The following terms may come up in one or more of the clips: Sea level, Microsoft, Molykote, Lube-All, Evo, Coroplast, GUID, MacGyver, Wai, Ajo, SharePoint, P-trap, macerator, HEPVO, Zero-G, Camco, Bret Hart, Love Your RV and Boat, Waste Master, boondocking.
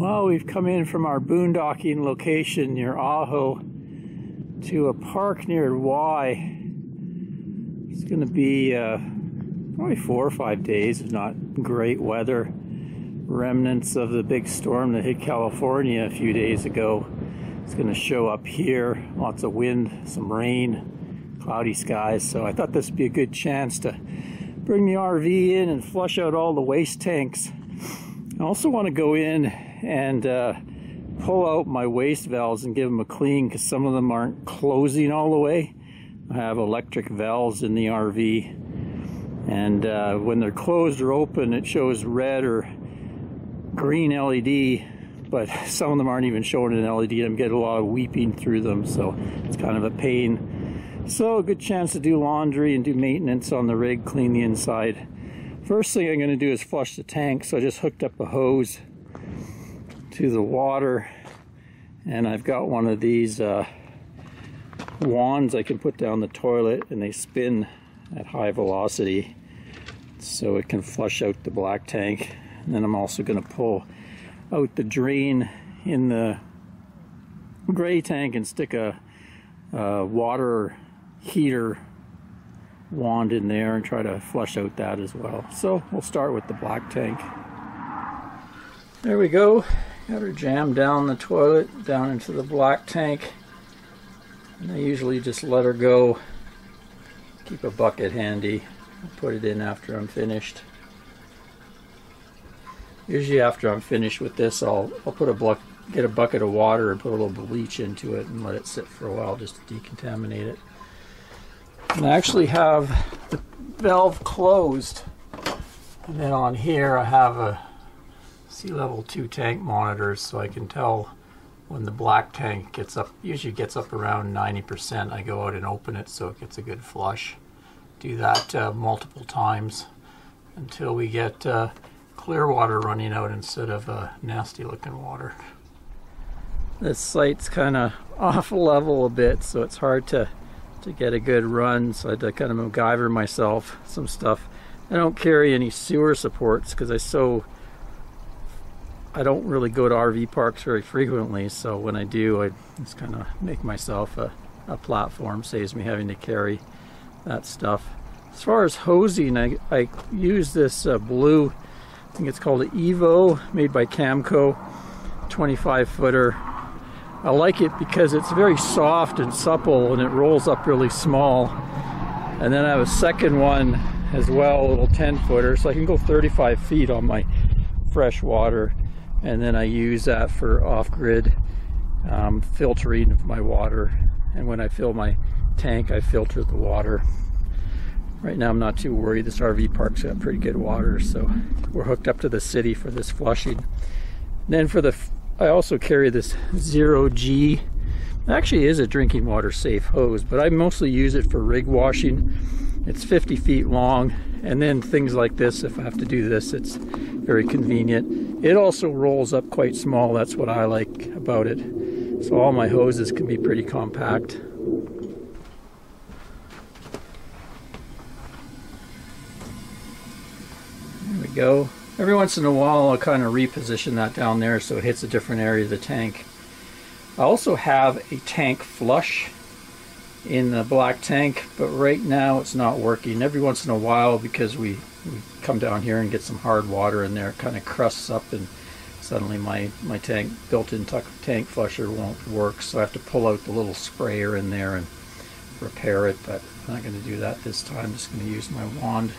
Well, we've come in from our boondocking location near Ajo to a park near Wai. It's going to be probably 4 or 5 days, if not great weather. Remnants of the big storm that hit California a few days ago. It's going to show up here. Lots of wind, some rain, cloudy skies. So I thought this would be a good chance to bring the RV in and flush out all the waste tanks. I also want to go in and pull out my waste valves and give them a clean, because some of them aren't closing all the way. I have electric valves in the RV, and when they're closed or open, it shows red or green LED, but some of them aren't even showing an LED. I'm getting a lot of weeping through them, so it's kind of a pain. So a good chance to do laundry and do maintenance on the rig, clean the inside. First thing I'm going to do is flush the tank, so I just hooked up a hose to the water, and I've got one of these wands I can put down the toilet, and they spin at high velocity so it can flush out the black tank. And then I'm also going to pull out the drain in the gray tank and stick a water heater wand in there and try to flush out that as well. So we'll start with the black tank. There we go. Got her jammed down the toilet, down into the black tank. And I usually just let her go. Keep a bucket handy. I'll put it in after I'm finished. Usually after I'm finished with this, I'll put get a bucket of water and put a little bleach into it and let it sit for a while just to decontaminate it. And I actually have the valve closed, and then on here I have a Sea Level 2 tank monitors, so I can tell when the black tank gets up, usually gets up around 90%. I go out and open it so it gets a good flush. Do that multiple times until we get clear water running out instead of nasty looking water. This site's kind of off level a bit, so it's hard to get a good run, so I had to kind of MacGyver myself some stuff. I don't carry any sewer supports because I don't really go to RV parks very frequently, so when I do, I just kind of make myself a platform. Saves me having to carry that stuff. As far as hosing, I use this blue, I think it's called an Evo, made by Camco, 25 footer. I like it because it's very soft and supple and it rolls up really small. And then I have a second one as well, a little 10 footer, so I can go 35 feet on my fresh water. And then I use that for off-grid filtering of my water. And when I fill my tank, I filter the water. Right now I'm not too worried. This RV park's got pretty good water, so we're hooked up to the city for this flushing. And then I also carry this Zero-G. It actually is a drinking water safe hose, but I mostly use it for rig washing. It's 50 feet long, and then things like this, if I have to do this, it's very convenient. It also rolls up quite small. That's what I like about it. So all my hoses can be pretty compact. Go. Every once in a while I'll kind of reposition that down there so it hits a different area of the tank. I also have a tank flush in the black tank, but right now it's not working. Every once in a while, because we come down here and get some hard water in there, it kind of crusts up and suddenly my built-in tank flusher won't work, so I have to pull out the little sprayer in there and repair it, but I'm not going to do that this time. I'm just going to use my wand.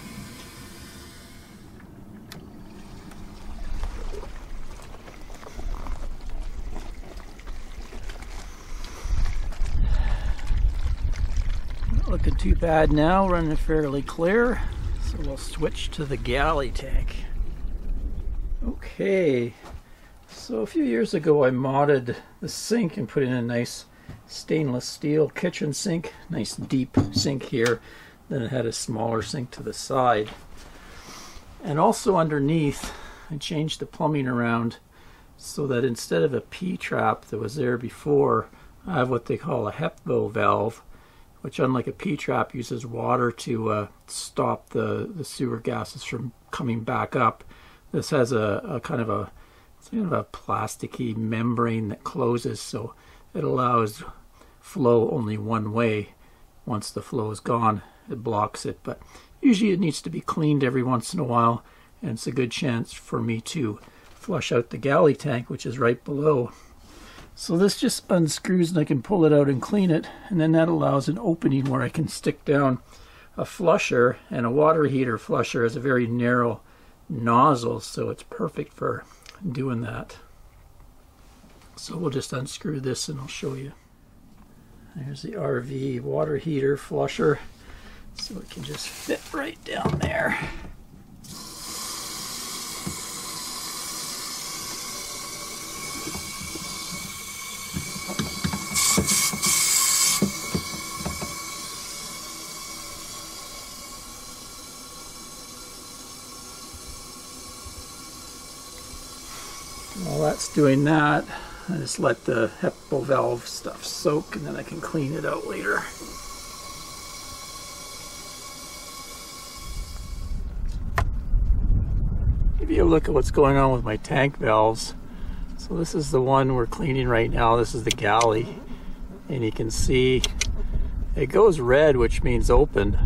Looking too bad now, running fairly clear, so we'll switch to the galley tank. Okay, so a few years ago I modded the sink and put in a nice stainless steel kitchen sink, nice deep sink here, then it had a smaller sink to the side. And also underneath I changed the plumbing around so that instead of a P-trap that was there before, I have what they call a HEPVO valve, which unlike a P-trap uses water to stop the sewer gases from coming back up. This has a kind of a It's kind of a plasticky membrane that closes, so it allows flow only one way. Once the flow is gone, it blocks it, but usually it needs to be cleaned every once in a while, and it's a good chance for me to flush out the galley tank, which is right below. So this just unscrews and I can pull it out and clean it, and then that allows an opening where I can stick down a flusher, and a water heater flusher is a very narrow nozzle, so it's perfect for doing that. So we'll just unscrew this and I'll show you. There's the RV water heater flusher, so it can just fit right down there. While that's doing that, I just let the HEPVO valve stuff soak, and then I can clean it out later. Give you a look at what's going on with my tank valves. So this is the one we're cleaning right now. This is the galley, and you can see it goes red, which means open,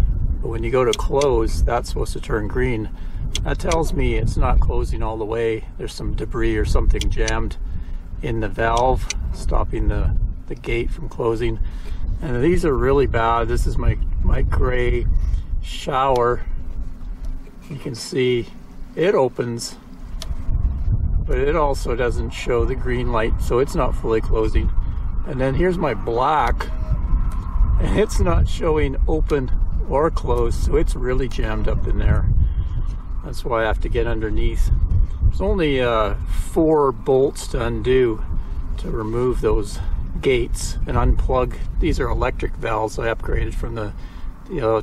but when you go to close, that's supposed to turn green. That tells me it's not closing all the way. There's some debris or something jammed in the valve, stopping the gate from closing. And these are really bad. This is my gray shower. You can see it opens, but it also doesn't show the green light, so it's not fully closing. And then here's my black, and it's not showing open or closed, so it's really jammed up in there. That's why I have to get underneath. There's only 4 bolts to undo to remove those gates and unplug. These are electric valves I upgraded from the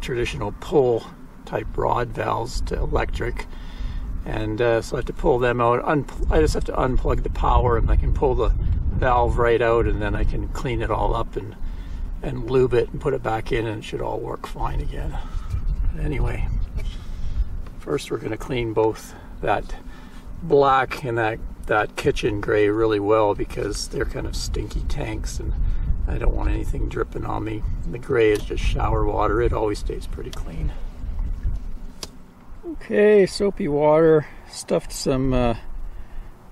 traditional pull type rod valves to electric. And so I have to pull them out. I just have to unplug the power, and I can pull the valve right out, and then I can clean it all up and lube it and put it back in, and it should all work fine again. But anyway, first we're going to clean both that black and that kitchen gray really well, because they're kind of stinky tanks and I don't want anything dripping on me. And the gray is just shower water. It always stays pretty clean. Okay, soapy water. Stuffed some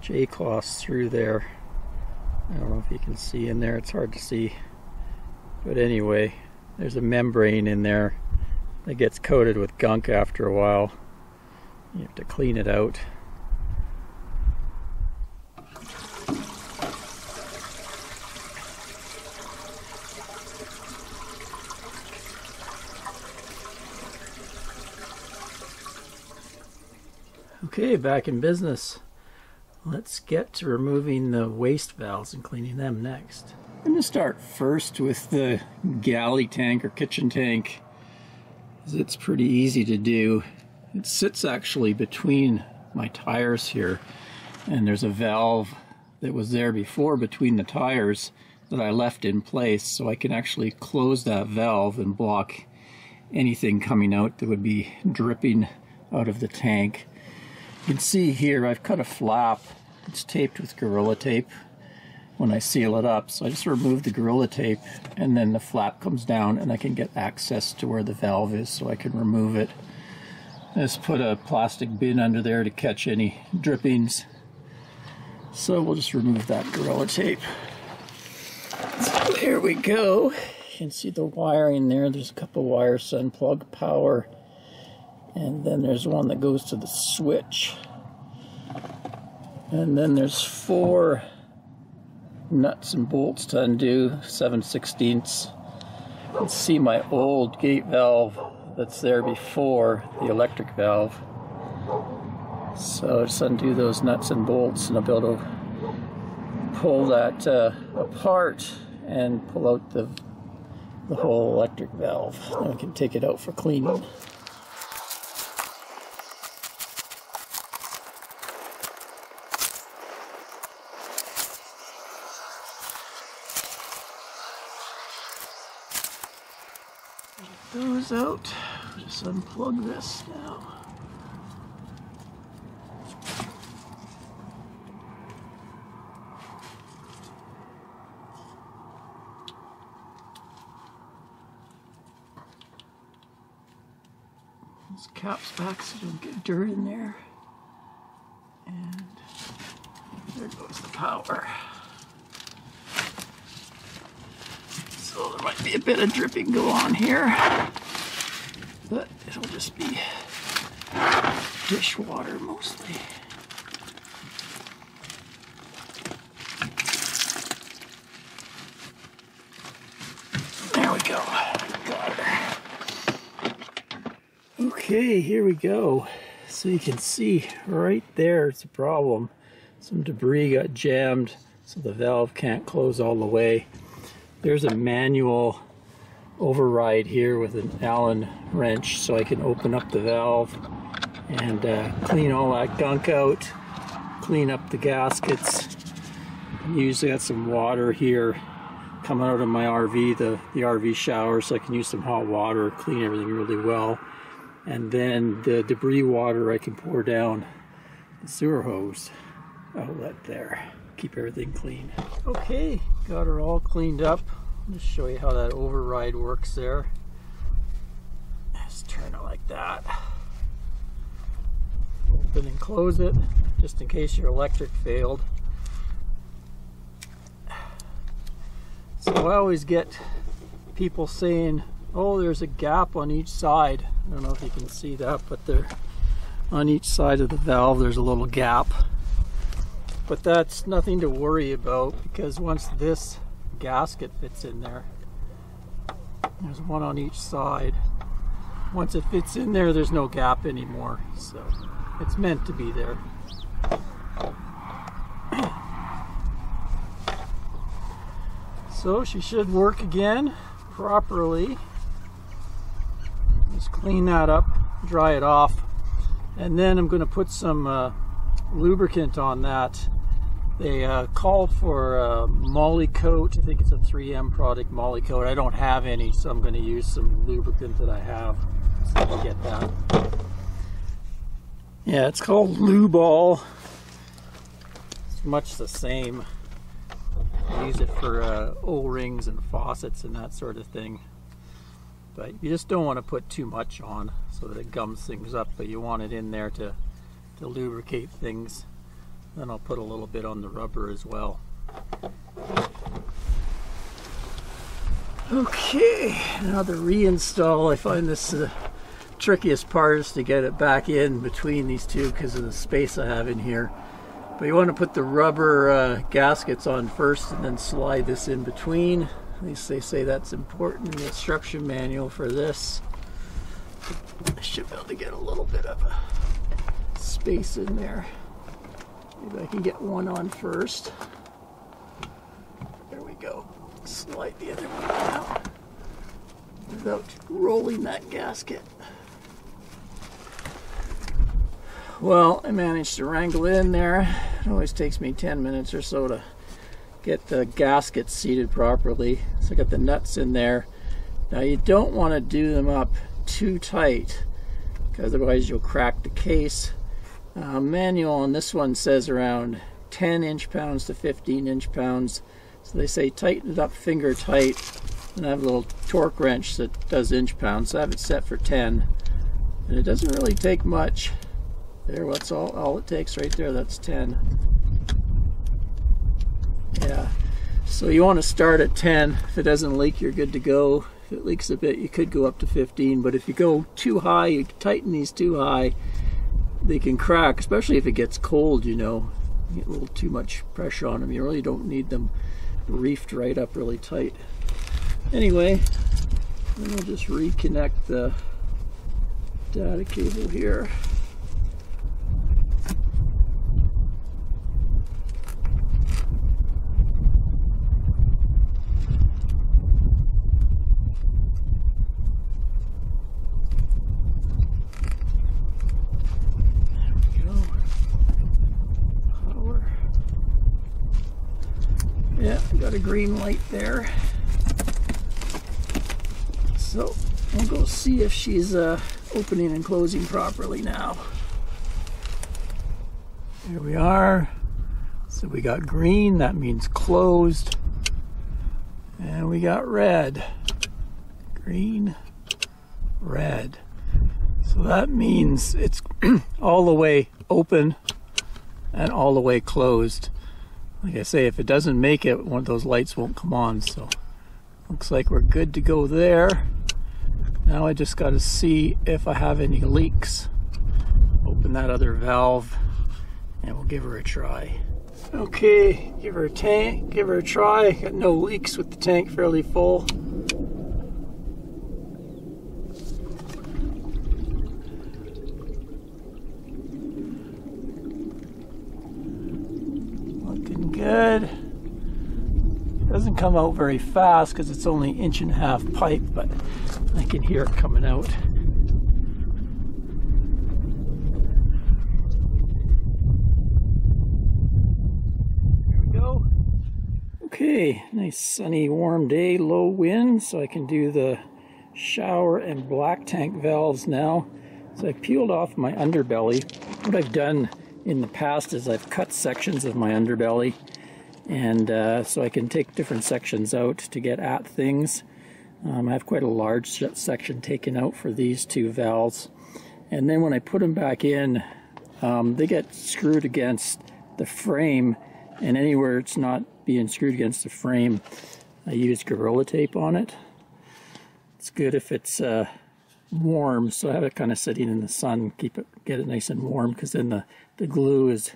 J-cloths through there. I don't know if you can see in there. It's hard to see. But anyway, there's a membrane in there that gets coated with gunk after a while. You have to clean it out. Okay, back in business. Let's get to removing the waste valves and cleaning them next. I'm gonna start first with the galley tank or kitchen tank. It's pretty easy to do. It sits actually between my tires here, and there's a valve that was there before between the tires that I left in place, so I can actually close that valve and block anything coming out that would be dripping out of the tank. You can see here I've cut a flap. It's taped with Gorilla Tape when I seal it up, so I just remove the Gorilla Tape, and then the flap comes down and I can get access to where the valve is, so I can remove it. Just put a plastic bin under there to catch any drippings. So we'll just remove that Gorilla Tape. So there we go. You can see the wiring there. There's a couple wires, unplug power, and then there's one that goes to the switch. And then there's 4 nuts and bolts to undo, 7/16. You can see my old gate valve that's there before the electric valve. So just undo those nuts and bolts, and I'll be able to pull that apart and pull out the whole electric valve. Then we can take it out for cleaning. Get those out. Just unplug this now. these caps back so you don't get dirt in there. And there goes the power. So there might be a bit of dripping go on here, but it'll just be dish water mostly. There we go. Got her. Okay, here we go. So you can see right there, it's a problem. Some debris got jammed, so the valve can't close all the way. There's a manual override here with an Allen wrench, so I can open up the valve and clean all that gunk out, clean up the gaskets. Usually got some water here coming out of my RV, the RV shower, so I can use some hot water, clean everything really well. And then the debris water I can pour down the sewer hose outlet there. Keep everything clean. Okay, got her all cleaned up. I'll just show you how that override works there. Just turn it like that. Open and close it, just in case your electric failed. So I always get people saying, oh, there's a gap on each side. I don't know if you can see that, but there, on each side of the valve there's a little gap. But that's nothing to worry about, because once this gasket fits in there, there's one on each side. Once it fits in there, there's no gap anymore. So it's meant to be there. So she should work again properly. Just clean that up, dry it off, and then I'm going to put some lubricant on that. They called for Molykote. I think it's a 3M product, Molykote. I don't have any, so I'm going to use some lubricant that I have. So I get that. Yeah, it's called Lube-All. It's much the same. I use it for O-rings and faucets and that sort of thing. But you just don't want to put too much on so that it gums things up, but you want it in there to lubricate things. Then I'll put a little bit on the rubber as well. Okay, now the reinstall. I find this the trickiest part is to get it back in between these two because of the space I have in here. But you want to put the rubber gaskets on first and then slide this in between. At least they say that's important in the instruction manual for this. I should be able to get a little bit of a space in there. Maybe I can get one on first. There we go. Slide the other one down without rolling that gasket. Well, I managed to wrangle it in there. It always takes me 10 minutes or so to get the gasket seated properly. So I got the nuts in there. Now you don't want to do them up too tight, because otherwise you'll crack the case. Manual on this one says around 10 inch-pounds to 15 inch-pounds, so they say tighten it up finger tight, and I have a little torque wrench that does inch-pounds, so I have it set for 10, and it doesn't really take much. There, that's all it takes right there, that's 10. Yeah, so you want to start at 10. If it doesn't leak, you're good to go. If it leaks a bit, you could go up to 15, but if you go too high, you tighten these too high, they can crack, especially if it gets cold, you know. You get a little too much pressure on them. You really don't need them reefed right up really tight. Anyway, then we'll just reconnect the data cable here. A green light there, so we'll go see if she's opening and closing properly now. Here we are. So we got green, that means closed, and we got red, green, red. So that means it's all the way open and all the way closed. Like I say, if it doesn't make it, one of those lights won't come on. So looks like we're good to go there. Now I just got to see if I have any leaks. Open that other valve and we'll give her a try. Okay, give her a try. Got no leaks with the tank fairly full. Looking good. Doesn't come out very fast because it's only 1.5-inch pipe, but I can hear it coming out. Okay, nice sunny warm day, low wind, so I can do the shower and black tank valves now. So I peeled off my underbelly. What I've done in the past is I've cut sections of my underbelly, and so I can take different sections out to get at things. I have quite a large section taken out for these two valves, and then when I put them back in, they get screwed against the frame, and anywhere it's not being screwed against the frame, I use Gorilla Tape on it. It's good if it's warm, so I have it kind of sitting in the sun, get it nice and warm, because then the glue is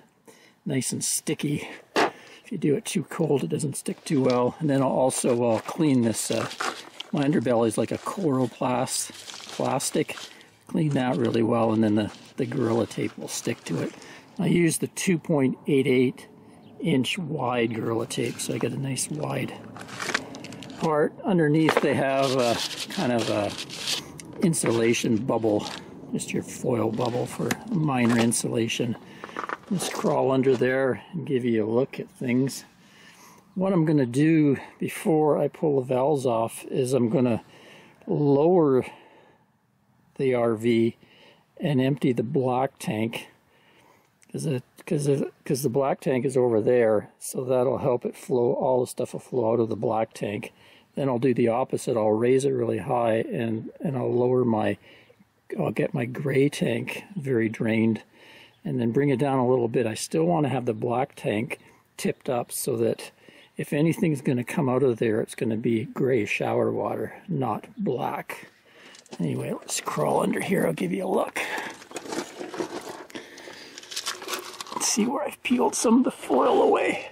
nice and sticky. If you do it too cold, it doesn't stick too well. And then I'll also clean this. My underbelly is like a Coroplast plastic. Clean that really well, and then the Gorilla Tape will stick to it. I use the 2.88-inch wide Gorilla Tape, so I get a nice wide part. Underneath they have a kind of a insulation bubble, just your foil bubble for minor insulation. Just crawl under there and give you a look at things. What I'm going to do before I pull the valves off is I'm going to lower the RV and empty the black tank, because the black tank is over there, so that'll help it flow. All the stuff will flow out of the black tank. Then I'll do the opposite. I'll raise it really high, and I'll lower my, I'll get my gray tank very drained, and then bring it down a little bit. I still want to have the black tank tipped up so that if anything's going to come out of there, it's going to be gray shower water, not black. Anyway, let's crawl under here. I'll give you a look. See where I've peeled some of the foil away.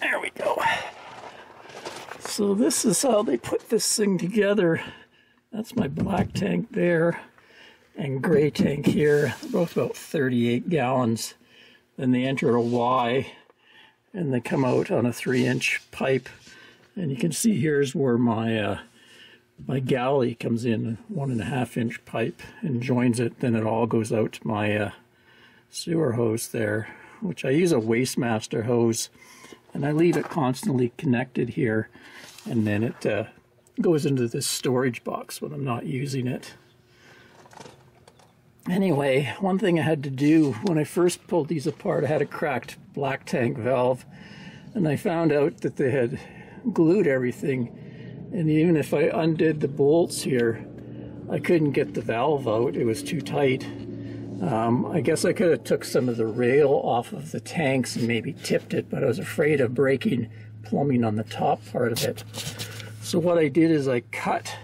There we go. So this is how they put this thing together. That's my black tank there and gray tank here. They're both about 38 gallons. Then they enter a Y and they come out on a 3-inch pipe. And you can see here's where my my galley comes in, 1.5-inch pipe, and joins it. Then it all goes out to my sewer hose there, which I use a Waste Master hose, and I leave it constantly connected here, and then it goes into this storage box when I'm not using it. Anyway, one thing I had to do when I first pulled these apart, I had a cracked black tank valve, and I found out that they had glued everything, and even if I undid the bolts here, I couldn't get the valve out. It was too tight. I guess I could have took some of the rail off of the tanks and maybe tipped it, but I was afraid of breaking plumbing on the top part of it. So what I did is I cut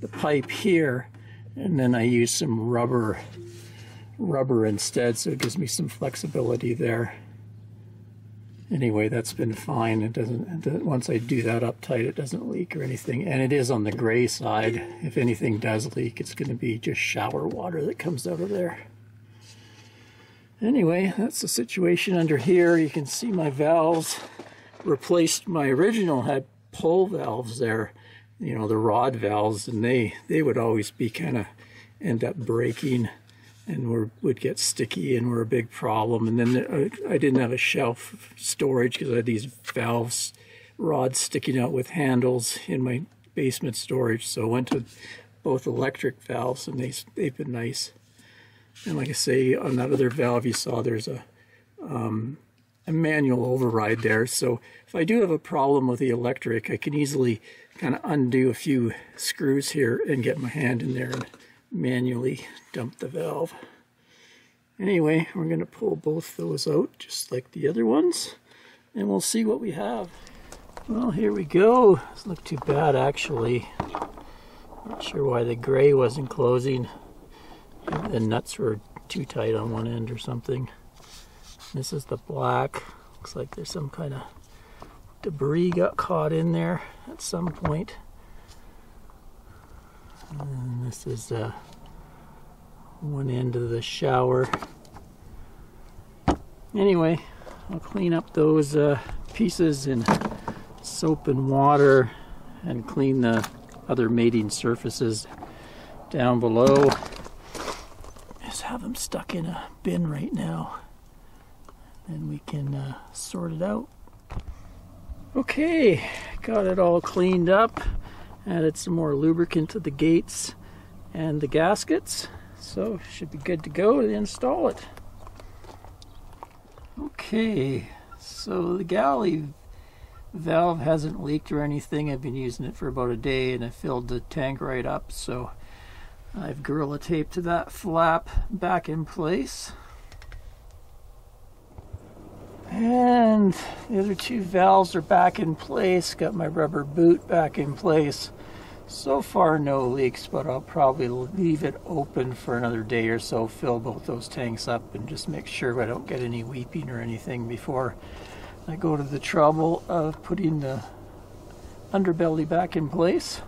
the pipe here, and then I used some rubber instead, so it gives me some flexibility there. Anyway, that's been fine. It doesn't, once I do that up tight, it doesn't leak or anything. And it is on the gray side. If anything does leak, it's going to be just shower water that comes out of there. Anyway, that's the situation under here. You can see my valves replaced. My original had pull valves there, you know, the rod valves, and they would always be kind of end up breaking and would get sticky and were a big problem. And then I didn't have a shelf storage because I had these valves, rods sticking out with handles in my basement storage. So I went to both electric valves, and they've been nice. And like I say, on that other valve you saw there's a manual override there. So if I do have a problem with the electric, I can easily kind of undo a few screws here and get my hand in there and manually dump the valve. Anyway, we're going to pull both those out just like the other ones, and we'll see what we have. Well, here we go. Doesn't look too bad, actually. Not sure why the gray wasn't closing. The nuts were too tight on one end or something. This is the black. Looks like there's some kind of debris got caught in there at some point. And this is one end of the shower. Anyway, I'll clean up those pieces in soap and water and clean the other mating surfaces down below. Just have them stuck in a bin right now, and we can sort it out. Okay, got it all cleaned up. Added some more lubricant to the gates and the gaskets, so should be good to go to install it. Okay, so the galley valve hasn't leaked or anything. I've been using it for about a day, and I filled the tank right up, so I've gorilla taped that flap back in place. And the other two valves are back in place. Got my rubber boot back in place. So far, no leaks, but I'll probably leave it open for another day or so, fill both those tanks up, and just make sure I don't get any weeping or anything before I go to the trouble of putting the underbelly back in place.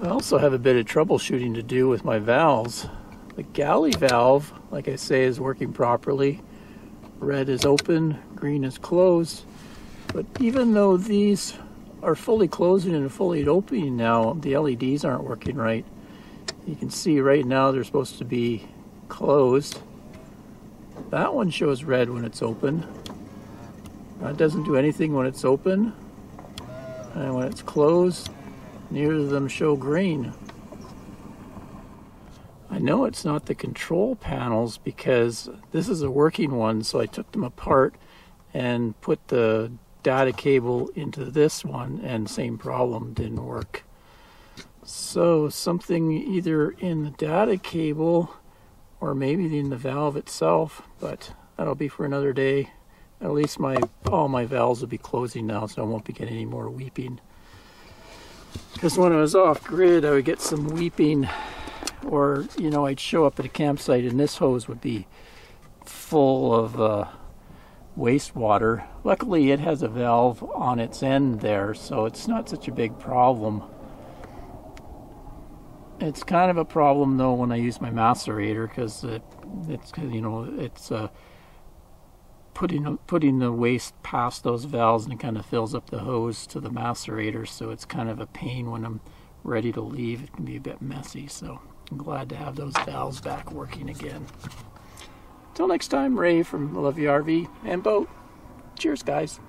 I also have a bit of troubleshooting to do with my valves. The galley valve, like I say, is working properly. Red is open, green is closed, but even though these are fully closing and fully opening now, the LEDs aren't working right. You can see right now they're supposed to be closed. That one shows red when it's open. That doesn't do anything when it's open, and when it's closed, neither of them show green. I know it's not the control panels because this is a working one, so I took them apart and put the data cable into this one, and same problem, didn't work. So something either in the data cable or maybe in the valve itself, but that'll be for another day. At least all my valves will be closing now, so I won't be getting any more weeping. Because when I was off grid, I would get some weeping. Or, you know, I'd show up at a campsite and this hose would be full of wastewater. Luckily, it has a valve on its end there, so it's not such a big problem. It's kind of a problem, though, when I use my macerator, because it's putting the waste past those valves, and it kind of fills up the hose to the macerator, so it's kind of a pain when I'm ready to leave. It can be a bit messy, so I'm glad to have those valves back working again. Till next time, Ray from Love Your RV and Boat. Cheers, guys.